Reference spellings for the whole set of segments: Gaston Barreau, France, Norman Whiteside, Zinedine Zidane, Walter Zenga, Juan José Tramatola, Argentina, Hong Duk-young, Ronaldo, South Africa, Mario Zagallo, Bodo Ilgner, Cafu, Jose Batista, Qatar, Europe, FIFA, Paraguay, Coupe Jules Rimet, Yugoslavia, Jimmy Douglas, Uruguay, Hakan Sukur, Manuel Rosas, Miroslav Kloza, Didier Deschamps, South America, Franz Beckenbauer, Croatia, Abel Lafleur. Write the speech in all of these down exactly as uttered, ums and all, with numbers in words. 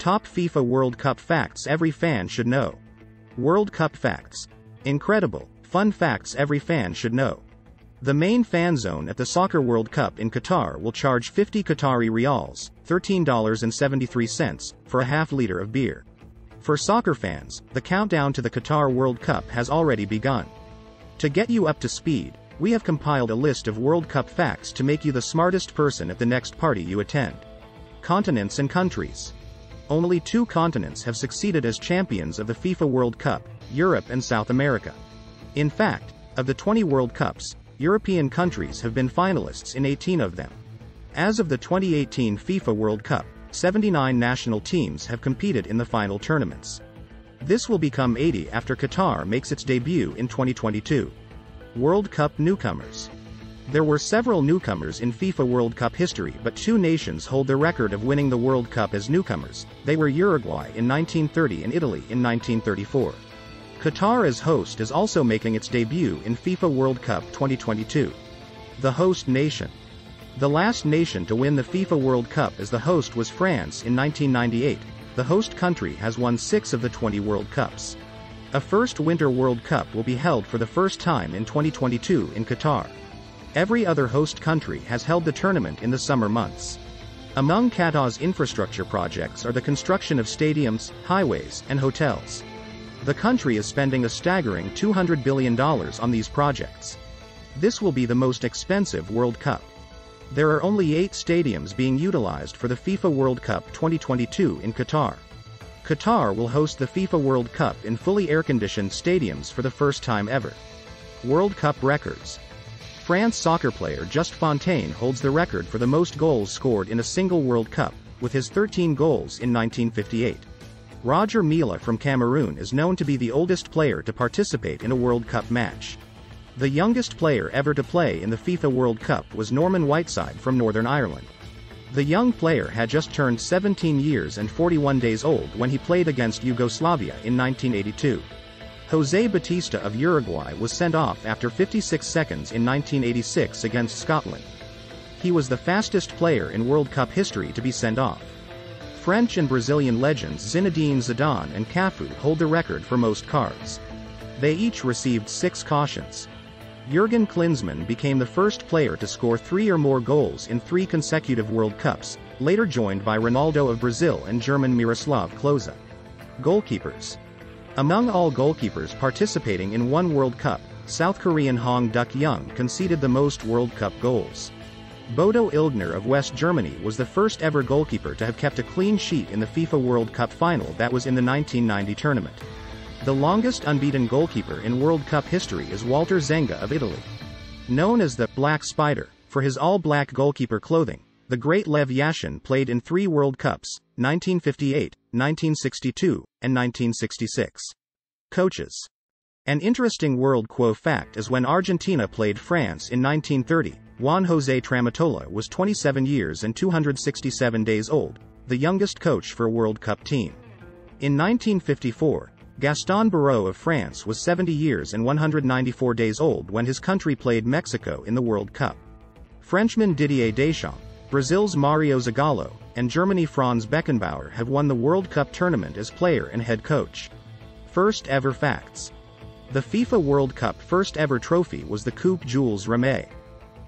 Top FIFA World Cup facts every fan should know. World Cup facts. Incredible, fun facts every fan should know. The main fan zone at the Soccer World Cup in Qatar will charge fifty Qatari Rials, thirteen dollars and seventy-three cents, for a half liter of beer. For soccer fans, the countdown to the Qatar World Cup has already begun. To get you up to speed, we have compiled a list of World Cup facts to make you the smartest person at the next party you attend. Continents and countries. Only two continents have succeeded as champions of the FIFA World Cup, Europe and South America. In fact, of the twenty World Cups, European countries have been finalists in eighteen of them. As of the twenty eighteen FIFA World Cup, seventy-nine national teams have competed in the final tournaments. This will become eighty after Qatar makes its debut in twenty twenty-two. World Cup newcomers. There were several newcomers in FIFA World Cup history, but two nations hold the record of winning the World Cup as newcomers. They were Uruguay in nineteen thirty and Italy in nineteen thirty-four. Qatar as host is also making its debut in FIFA World Cup twenty twenty-two. The host nation. The last nation to win the FIFA World Cup as the host was France in nineteen ninety-eight. The host country has won six of the twenty World Cups. A first Winter World Cup will be held for the first time in twenty twenty-two in Qatar. Every other host country has held the tournament in the summer months. Among Qatar's infrastructure projects are the construction of stadiums, highways, and hotels. The country is spending a staggering two hundred billion dollars on these projects. This will be the most expensive World Cup. There are only eight stadiums being utilized for the FIFA World Cup twenty twenty-two in Qatar. Qatar will host the FIFA World Cup in fully air-conditioned stadiums for the first time ever. World Cup records. France soccer player Just Fontaine holds the record for the most goals scored in a single World Cup, with his thirteen goals in nineteen fifty-eight. Roger Milla from Cameroon is known to be the oldest player to participate in a World Cup match. The youngest player ever to play in the FIFA World Cup was Norman Whiteside from Northern Ireland. The young player had just turned seventeen years and forty-one days old when he played against Yugoslavia in nineteen eighty-two. Jose Batista of Uruguay was sent off after fifty-six seconds in nineteen eighty-six against Scotland. He was the fastest player in World Cup history to be sent off. French and Brazilian legends Zinedine Zidane and Cafu hold the record for most cards. They each received six cautions. Jurgen Klinsmann became the first player to score three or more goals in three consecutive World Cups, later joined by Ronaldo of Brazil and German Miroslav Kloza. Goalkeepers. Among all goalkeepers participating in one World Cup, South Korean Hong Duk-young conceded the most World Cup goals. Bodo Ilgner of West Germany was the first ever goalkeeper to have kept a clean sheet in the FIFA World Cup final that was in the nineteen ninety tournament. The longest unbeaten goalkeeper in World Cup history is Walter Zenga of Italy. Known as the Black Spider for his all-black goalkeeper clothing, the great Lev Yashin played in three World Cups, nineteen fifty-eight, nineteen sixty-two, and nineteen sixty-six. Coaches. An interesting world quo fact is when Argentina played France in nineteen thirty, Juan José Tramatola was twenty-seven years and two hundred sixty-seven days old, the youngest coach for a World Cup team. In nineteen fifty-four, Gaston Barreau of France was seventy years and one hundred ninety-four days old when his country played Mexico in the World Cup. Frenchman Didier Deschamps, Brazil's Mario Zagallo, and Germany Franz Beckenbauer have won the World Cup tournament as player and head coach. First ever facts. The FIFA World Cup first ever trophy was the Coupe Jules Rimet.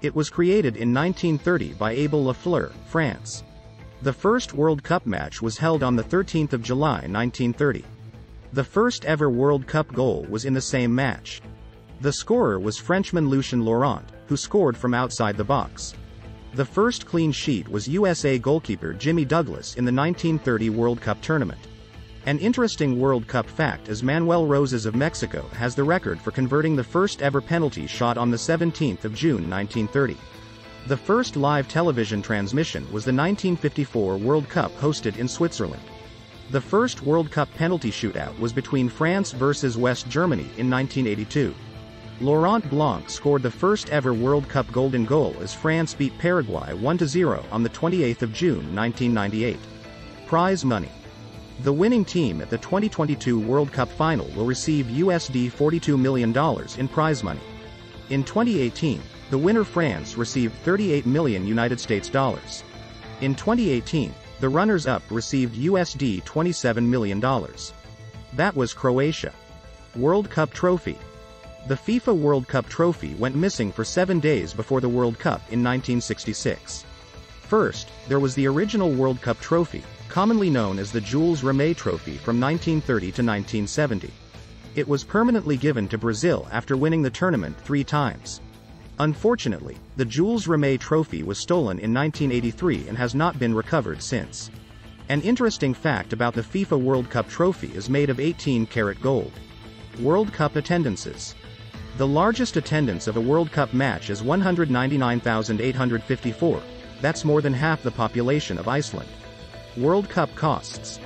It was created in nineteen thirty by Abel Lafleur, France. The first World Cup match was held on the thirteenth of July nineteen thirty. The first ever World Cup goal was in the same match. The scorer was Frenchman Lucien Laurent, who scored from outside the box. The first clean sheet was U S A goalkeeper Jimmy Douglas in the nineteen thirty World Cup tournament. An interesting World Cup fact is Manuel Rosas of Mexico has the record for converting the first ever penalty shot on the seventeenth of June nineteen thirty. The first live television transmission was the nineteen fifty-four World Cup hosted in Switzerland. The first World Cup penalty shootout was between France versus West Germany in nineteen eighty-two. Laurent Blanc scored the first ever World Cup golden goal as France beat Paraguay one to zero on the twenty-eighth of June nineteen ninety-eight. Prize money. The winning team at the twenty twenty-two World Cup final will receive U S D forty-two million dollars in prize money. In twenty eighteen, the winner France received thirty-eight million United States dollars. In twenty eighteen, The runners-up received U S D twenty-seven million dollars. That was Croatia. World Cup trophy. The FIFA World Cup trophy went missing for seven days before the World Cup in nineteen sixty-six. First, there was the original World Cup trophy, commonly known as the Jules Rimet trophy from nineteen thirty to nineteen seventy. It was permanently given to Brazil after winning the tournament three times. Unfortunately, the Jules Rimet trophy was stolen in nineteen eighty-three and has not been recovered since. An interesting fact about the FIFA World Cup trophy is made of eighteen karat gold. World Cup attendances. The largest attendance of a World Cup match is one hundred ninety-nine thousand eight hundred fifty-four, that's more than half the population of Iceland. World Cup costs.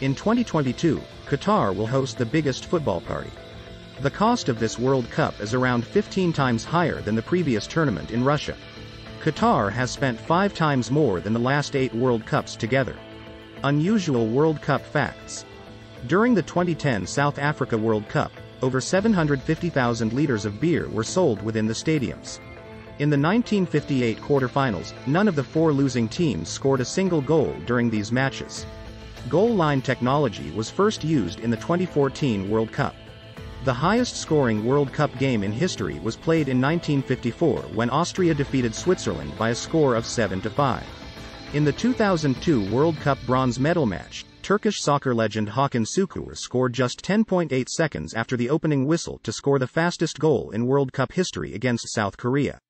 In twenty twenty-two, Qatar will host the biggest football party. The cost of this World Cup is around fifteen times higher than the previous tournament in Russia. Qatar has spent five times more than the last eight World Cups together. Unusual World Cup facts. During the twenty ten South Africa World Cup, over seven hundred fifty thousand liters of beer were sold within the stadiums. In the nineteen fifty-eight quarterfinals, none of the four losing teams scored a single goal during these matches. Goal line technology was first used in the twenty fourteen World Cup. The highest-scoring World Cup game in history was played in nineteen fifty-four when Austria defeated Switzerland by a score of seven to five. In the two thousand two World Cup bronze medal match, Turkish soccer legend Hakan Sukur scored just ten point eight seconds after the opening whistle to score the fastest goal in World Cup history against South Korea.